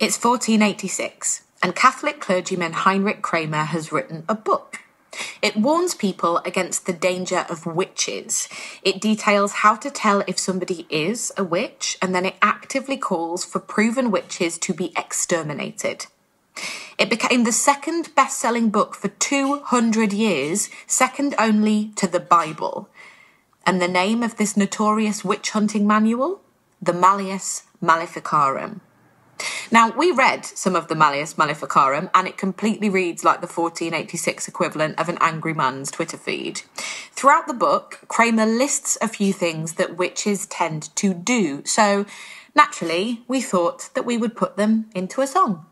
It's 1486, and Catholic clergyman Heinrich Kramer has written a book. It warns people against the danger of witches. It details how to tell if somebody is a witch, and then it actively calls for proven witches to be exterminated. It became the second best-selling book for 200 years, second only to the Bible. And the name of this notorious witch-hunting manual? The Malleus Maleficarum. Now, we read some of the Malleus Maleficarum, and it completely reads like the 1486 equivalent of an angry man's Twitter feed. Throughout the book, Kramer lists a few things that witches tend to do, so naturally, we thought that we would put them into a song.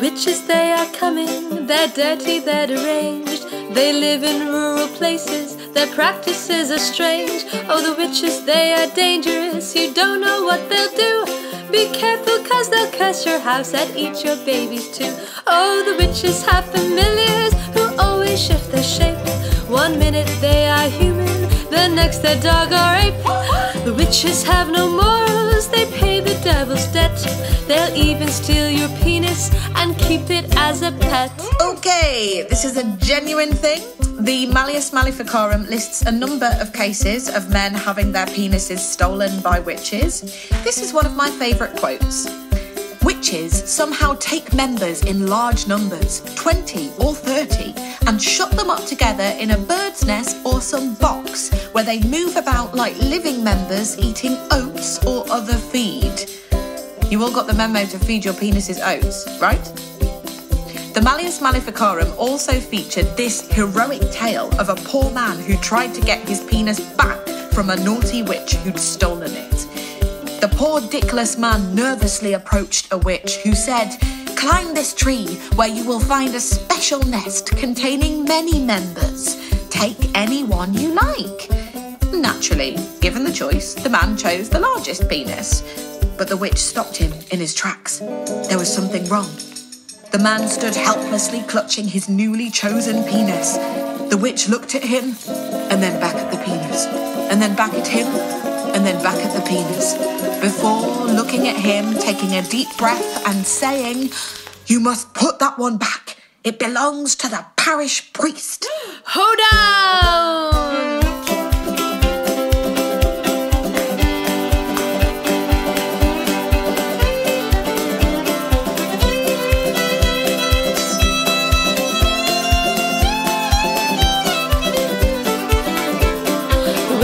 Witches, they are coming, they're dirty, they're deranged. They live in rural places, their practices are strange. Oh, the witches, they are dangerous, you don't know what they'll do. Be careful, cause they'll curse your house and eat your babies too. Oh, the witches have familiars who always shift their shape. One minute they are human, the next they're dog or ape. The witches have no morals, they pay the devil's debt. They'll even steal your penis and keep it as a pet. Okay, this is a genuine thing. The Malleus Maleficarum lists a number of cases of men having their penises stolen by witches. This is one of my favourite quotes. Witches somehow take members in large numbers, 20 or 30, and shut them up together in a bird's nest or some box, where they move about like living members eating oats or other feed. You all got the memo to feed your penises oats, right? The Malleus Maleficarum also featured this heroic tale of a poor man who tried to get his penis back from a naughty witch who'd stolen it. The poor dickless man nervously approached a witch who said, "Climb this tree where you will find a special nest containing many members. Take anyone you like." Naturally, given the choice, the man chose the largest penis. But the witch stopped him in his tracks. There was something wrong. The man stood helplessly clutching his newly chosen penis. The witch looked at him, and then back at the penis, and then back at him, and then back at the penis, before looking at him, taking a deep breath and saying, "You must put that one back. It belongs to the parish priest." Hold on!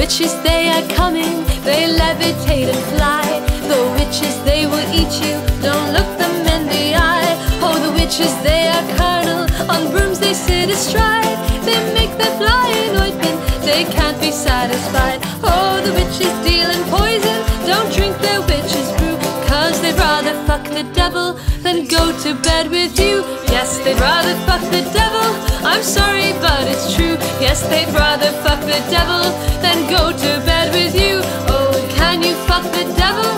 Witches, they are coming, they levitate and fly. The witches, they will eat you, don't look them in the eye. Oh, the witches, they are carnal, on brooms they sit astride. They make their flying ointment, they can't be satisfied. Oh, the witches deal in poison, don't drink their witches' brew. Cause they'd rather fuck the devil than go to bed with you. Yes, they'd rather fuck the devil, I'm sorry but it's true. Yes, they'd rather fuck the devil than go to bed with you. Oh, can you fuck the devil?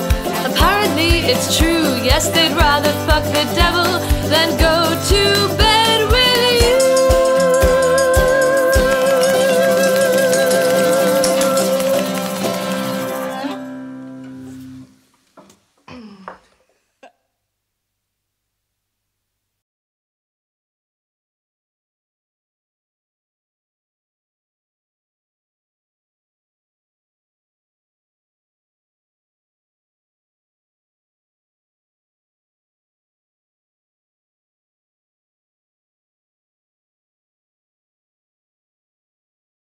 Apparently it's true. Yes, they'd rather fuck the devil than go to bed.